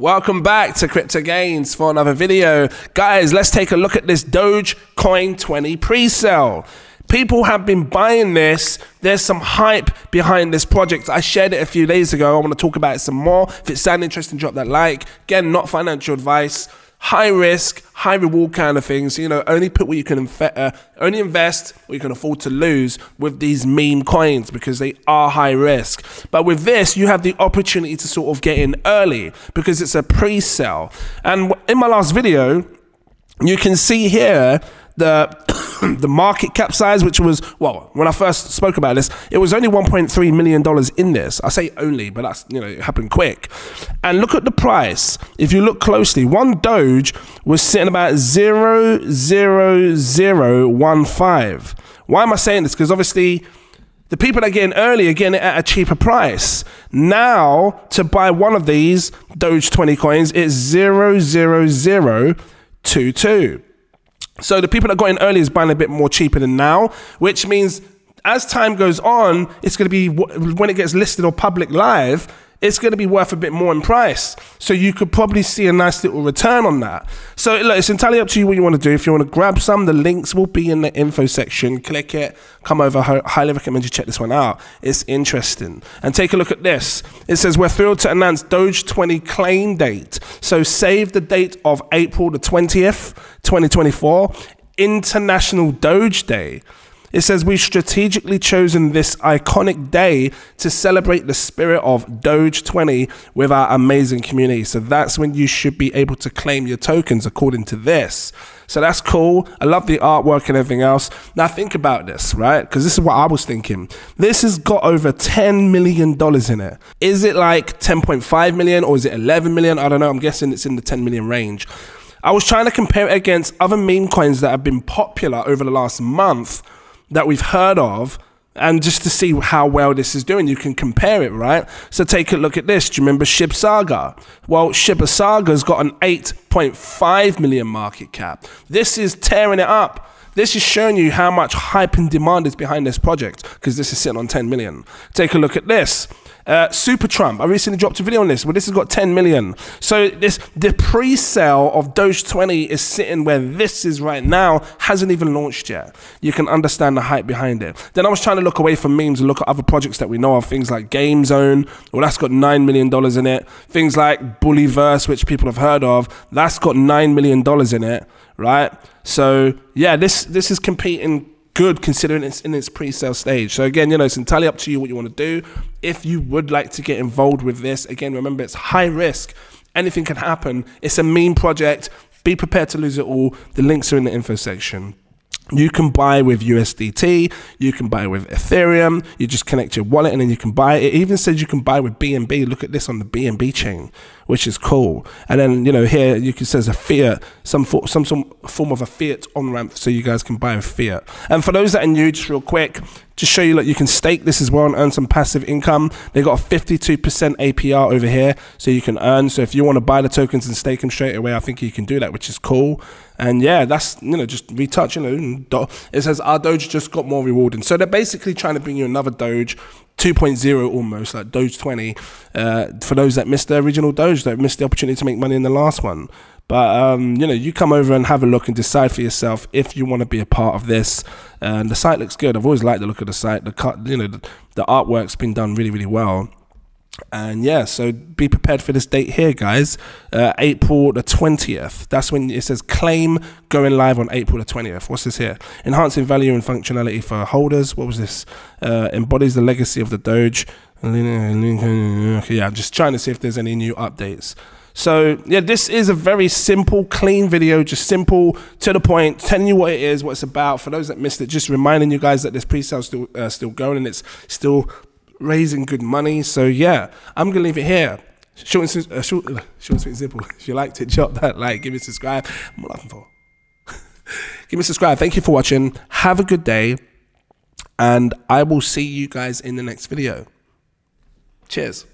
Welcome back to Crypto Gains for another video. Guys, let's take a look at this Dogecoin 20 pre-sale. People have been buying this. There's some hype behind this project. I shared it a few days ago. I want to talk about it some more. If it sounds interesting, drop that like. Again, not financial advice. High risk, high reward kind of things. You know, only put what you can only invest what you can afford to lose with these meme coins because they are high risk. But with this, you have the opportunity to sort of get in early because it's a pre-sale. And in my last video, you can see here the market cap size, which was, well, when I first spoke about this, it was only $1.3 million in this. I say only, but that's, you know, it happened quick. And look at the price. If you look closely, one Doge was sitting about 0.00015. Why am I saying this? Because obviously the people that get in early are getting it at a cheaper price. Now, to buy one of these Doge 20 coins, it's 0.00022. So the people that got in early is buying a bit more cheaper than now, which means as time goes on, it's going to be, when it gets listed or public live, it's going to be worth a bit more in price. So you could probably see a nice little return on that. So look, it's entirely up to you what you want to do. If you want to grab some, the links will be in the info section. Click it, come over, highly recommend you check this one out. It's interesting. And take a look at this. It says, we're thrilled to announce Doge 20 claim date. So save the date of April the 20th, 2024, International Doge Day. It says, we've strategically chosen this iconic day to celebrate the spirit of Doge 20 with our amazing community. So that's when you should be able to claim your tokens according to this. So that's cool. I love the artwork and everything else. Now think about this, right? Because this is what I was thinking. This has got over $10 million in it. Is it like 10.5 million or is it 11 million? I don't know. I'm guessing it's in the 10 million range. I was trying to compare it against other meme coins that have been popular over the last month that we've heard of, and just to see how well this is doing. You can compare it, right? So take a look at this. Do you remember Shib Saga? Well, Shib Saga's got an 8.5 million market cap. This is tearing it up. This is showing you how much hype and demand is behind this project, because this is sitting on 10 million. Take a look at this. Super Trump. I recently dropped a video on this. Well, this has got 10 million. So the pre-sale of Doge 20 is sitting where this is right now, hasn't even launched yet. You can understand the hype behind it. Then I was trying to look away from memes and look at other projects that we know of, things like Game Zone. Well, that's got $9 million in it. Things like Bullyverse, which people have heard of. That's got $9 million in it, right? So yeah, this is competing good considering it's in its pre-sale stage. So again, you know, it's entirely up to you what you want to do. If you would like to get involved with this, again, remember it's high risk. Anything can happen. It's a meme project. Be prepared to lose it all. The links are in the info section. You can buy with USDT, you can buy with Ethereum, you just connect your wallet and then you can buy. It even says you can buy with BNB. Look at this on the BNB chain, which is cool. And then, you know, here you can says a fiat, some form of a fiat on-ramp, so you guys can buy with fiat. And for those that are new, just real quick, just show you, like, you can stake this as well and earn some passive income. They got a 52% APR over here, so you can earn. So if you want to buy the tokens and stake them straight away, I think you can do that, which is cool. And yeah, that's, you know, just retouch, you know. It says our Doge just got more rewarding. So they're basically trying to bring you another Doge 2.0 almost, like Doge 20. For those that missed the original Doge, that missed the opportunity to make money in the last one. But, you know, you come over and have a look and decide for yourself if you want to be a part of this. And the site looks good. I've always liked the look of the site. The artwork's been done really, really well. And yeah, so be prepared for this date here, guys. April the 20th. That's when it says claim going live on April the 20th. What's this here? Enhancing value and functionality for holders. What was this? Embodies the legacy of the Doge. Okay, yeah, I'm just trying to see if there's any new updates. So yeah, this is a very simple, clean video, just simple, to the point, telling you what it is, what it's about. For those that missed it, just reminding you guys that this pre-sale is still going and it's still raising good money. So yeah, I'm going to leave it here. Short and sweet and simple. If you liked it, drop that like, give me a subscribe. I'm laughing for. Give me a subscribe. Thank you for watching. Have a good day. And I will see you guys in the next video. Cheers.